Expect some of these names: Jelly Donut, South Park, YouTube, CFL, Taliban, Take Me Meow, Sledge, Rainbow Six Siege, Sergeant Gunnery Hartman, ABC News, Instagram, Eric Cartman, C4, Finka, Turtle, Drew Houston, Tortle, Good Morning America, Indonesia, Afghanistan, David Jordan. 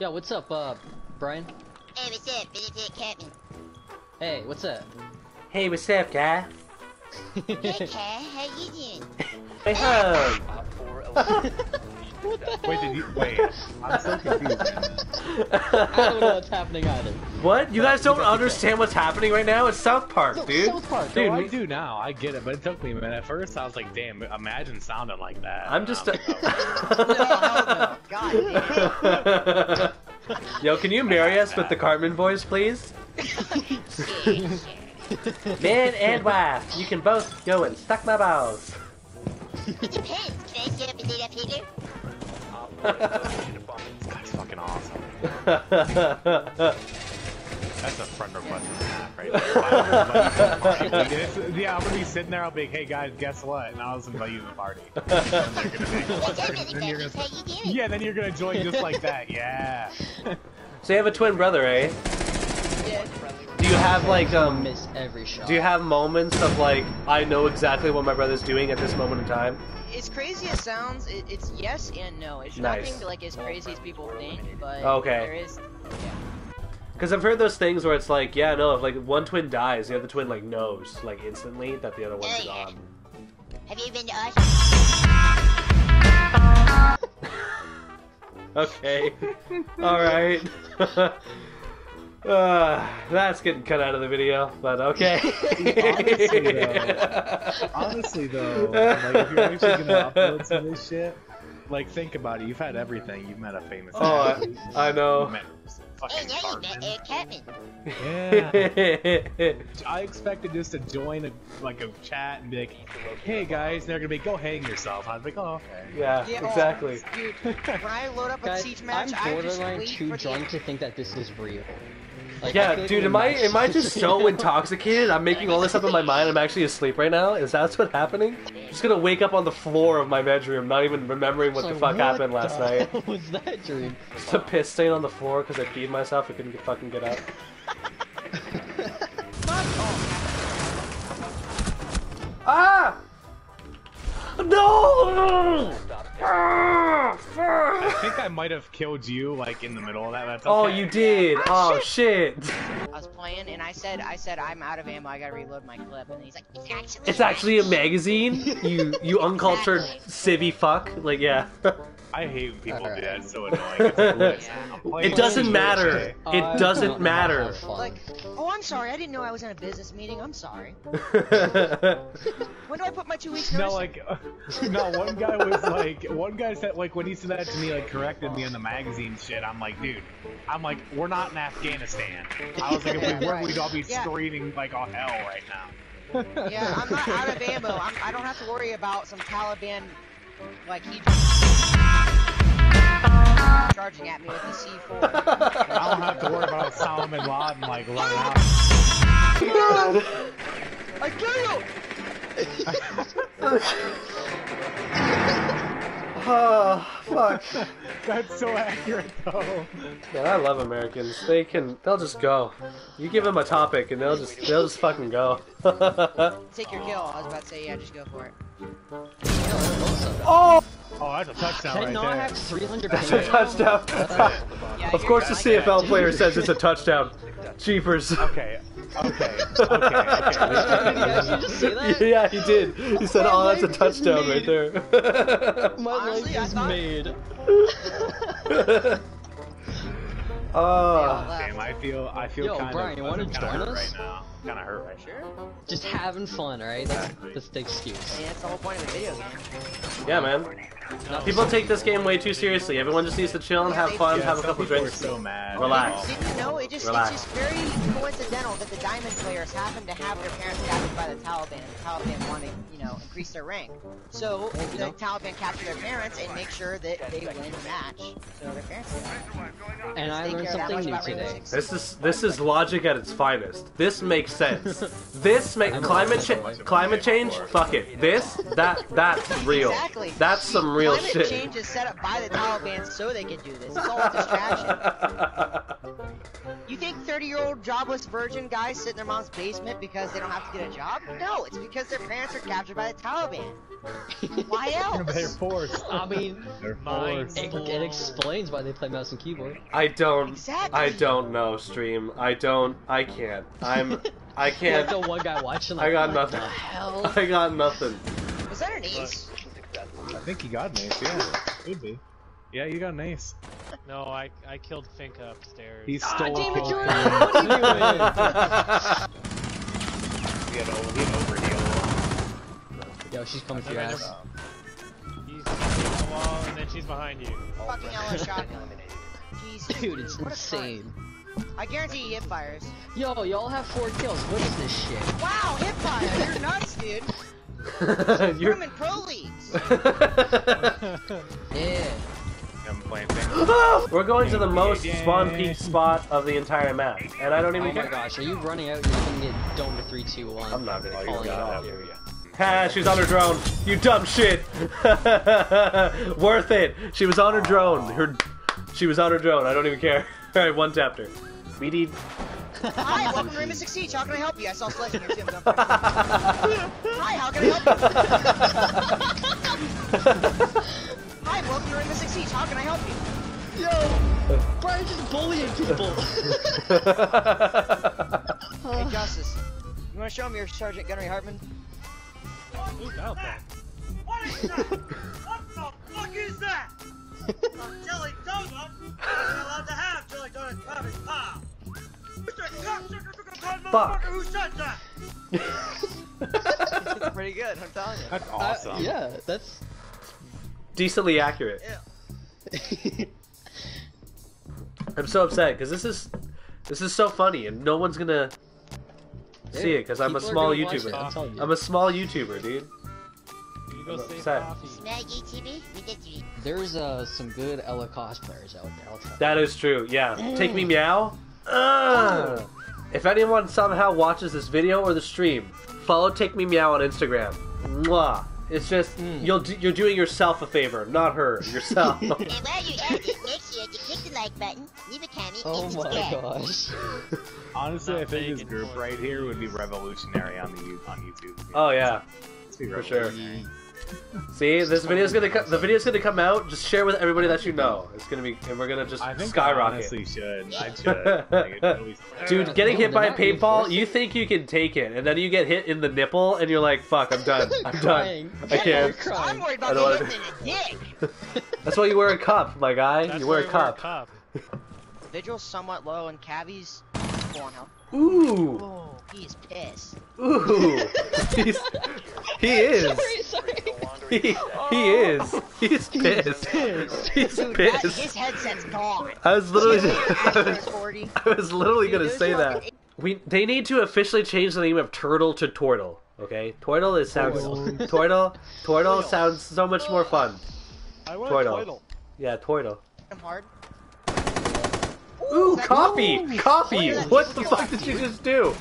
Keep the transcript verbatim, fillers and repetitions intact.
Yeah, what's up, uh, Brian? Hey, what's up, Eric Cartman? Hey, what's up? Hey, what's up, guy? Hey, guy, how you doing? Hey, ho! What the wait, did you, wait, I'm so confused. I don't know what's happening either. What? You but guys don't you understand what's happening right now? It's South Park, no, dude. South Park, dude. No, I do now. I get it, but it took me a minute. At first, I was like, "Damn, imagine sounding like that." I'm just. Um, a... God. Yo, can you marry us with the Cartman voice, please? Man and wife, you can both go and suck my balls. It depends. Can I get up and date up here? This guy's fucking awesome. That's a friend request in the app right there. Yeah, I'm gonna be sitting there, I'll be like, hey guys, guess what? And I'll invite you to the party. Yeah, then you're gonna join just like that, yeah. So you have a twin brother, eh? Yeah. Do you have like um miss every shot. Do you have moments of like I know exactly what my brother's doing at this moment in time? As crazy as sounds, it, it's yes and no. It's nice. Nothing like as crazy as people think, but okay. There is. Yeah. Because I've heard those things where it's like, yeah, no, if like one twin dies, the other twin like knows like instantly that the other one's oh, yeah. gone. Have you been to us? Okay. All right. Uh, that's getting cut out of the video, but okay. Honestly though, honestly though, like if you're actually gonna upload some of this shit, like think about it. You've had everything. You've met a famous. Oh, I, I know. Hey, now you met Eric Cartman. Yeah. I expected just to join a like a chat and be like, hey guys, they're gonna be go hang yourself. I was like, oh, okay. Yeah, yeah exactly. Oh, dude, when I load up a guys, siege match, I'm borderline too drunk to think that this is real. Like, yeah, like dude, am I am I just so intoxicated? I'm making all this up in my mind. I'm actually asleep right now. Is that what's happening? I'm just gonna wake up on the floor of my bedroom, not even remembering what so the fuck what happened the last night. What was that dream? Just a piss stain on the floor because I peed myself. I couldn't get, fucking get up. Ah! No! I think I might have killed you like in the middle of that. That's okay. Oh, you did! Oh, oh shit. shit! I was playing and I said, I said I'm out of ammo. I gotta reload my clip. And he's like, it's actually. It's actually a magazine. You you uncultured exactly. Civvy fuck. Like yeah. I hate when people right. do that. It's so annoying. It's like, yeah. It doesn't matter. Uh, it doesn't matter. Like, oh, I'm sorry. I didn't know I was in a business meeting. I'm sorry. When do I put my two weeks notice? No, like, uh, no. One guy was like, one guy said like when he said that to me, like corrected me on the magazine shit. I'm like, dude, I'm like, we're not in Afghanistan. I was like, if we were, we'd all be yeah. screaming like all hell right now. Yeah, I'm not out of ammo. I'm, I don't have to worry about some Taliban. Like he charging at me with the C four. I don't have to worry about Solomon Laden like running out. God! I killed! Oh fuck! That's so accurate though. Man, I love Americans. They can, they'll just go. You give them a topic and they'll just, they'll just fucking go. Take your kill. I was about to say yeah, just go for it. Oh! Oh, that's a touchdown right there. I have three hundred that's a touchdown. Yeah, of course the C F L player says it's a touchdown. Jeepers. Okay. Okay. Okay. Okay. Did you just say that? Yeah, he did. He said, oh, that's a touchdown right there. My leg is made. Oh. Damn, I feel, I feel kind of, Brian, you want to join us? Kind of hurt right here. Just having fun, right? That's, that's the excuse. Yeah, that's the whole point of the video game. Yeah, man. No, people take this game way too seriously. Everyone just needs to chill and have fun, yeah, have a couple drinks. So mad. Relax. Did you know it just, Relax. It's just very coincidental that the Diamond players happen to have their parents captured by the Taliban. The Taliban want to, you know, increase their rank. So the no. Taliban capture their parents and make sure that they win the match. So their parents. And I learned something new today. This is this is logic at its finest. This makes sense. This make climate change. Climate change. Fuck it. This that that's real. Exactly. That's some real climate shit. Climate change is set up by the Taliban so they can do this. It's all a distraction. You think thirty-year-old jobless virgin guys sit in their mom's basement because they don't have to get a job? No, it's because their parents are captured by the Taliban. Why else? They're forced. I mean, They're forced. It, it explains why they play mouse and keyboard. I don't. Exactly. I don't know, stream. I don't. I can't. I'm. I can't. Like the one guy watching. Like, I got what nothing. The hell? I got nothing. Was that an ace? I think he got an ace. Yeah, could be. Yeah, you got an ace. No, I I killed Finka upstairs. He stole. Ah, David Jordan, what are you doing? We had over, we had over here. Yo, she's coming for your ass. He's on the wall, and then she's behind you. Fucking yellow shot eliminated. Jesus, dude, it's insane. I guarantee he hip fires. Yo, y'all have four kills. What is this shit? Wow, hip fire. You're nuts, dude. You're in pro leagues. Yeah. We're going to the most spawn peak spot of the entire map, and I don't even. Oh my gosh, are you running out? You're gonna get domed to three, two, one. I'm not gonna call you out. Ha! She's on her drone. You dumb shit. Worth it. She was on her drone. Her, she was on her drone. I don't even care. All right, one tapped her. We need. Hi, welcome to Rainbow Six Siege. How can I help you? I saw Sledge in your team. Hi, how can I help you? Hi, welcome to Rainbow Six Siege. How can I help you? Yo, Brian's just bullying people. Hey, Justice, you want to show me your Sergeant Gunnery Hartman? What is that? What is that? What the fuck is that? A jelly donut? I'm not allowed to have jelly donut coffee pop. Fuck. Who said that? Pretty good, I'm telling you. That's awesome. Uh, yeah, that's. Decently accurate. I'm so upset because this is this is so funny and no one's gonna dude, see it because I'm a small YouTuber. It, I'm, I'm a small YouTuber, dude. You go save coffee. There's uh, some good Ella cosplayers out there. I'll tell that you. Is true. Yeah. Mm. Take Me Meow. Uh, oh. If anyone somehow watches this video or the stream, follow Take Me Meow on Instagram. Mwah. It's just, mm. you'll do, you're doing yourself a favor, not her, yourself. And while you're at it, make sure to click the like button, leave a comment, oh and subscribe. Oh my gosh. Honestly, I think this group right here would be revolutionary on the on YouTube. Oh yeah, for sure. See, this video's gonna co the video's gonna come out. Just share with everybody that you know. It's gonna be, and we're gonna just I think skyrocket. I honestly should. I should. Like, really dude, getting hit by a paintball, you think you can take it, and then you get hit in the nipple, and you're like, "Fuck, I'm done. I'm done. I can't." I'm worried about getting hit in the dick. That's why you wear a cup, my guy. That's you wear a cup. Wear a cup. Vigil's somewhat low, and Cavi's going up. Ooh. Oh, he's pissed. Ooh. He's, he is. Sorry, sorry. He, he is. He's pissed. He's dude, pissed. That, his headset's gone. I was literally. I was literally dude, gonna say that. Like we. They need to officially change the name of Turtle to Tortle. Okay. Tortle is sounds. Tortle. Tortle, Tortle sounds so much more fun. I want Tortle. Tortle. Yeah, Tortle. I'm hard. Ooh, coffee! Ooh, coffee! What the fuck did you just do?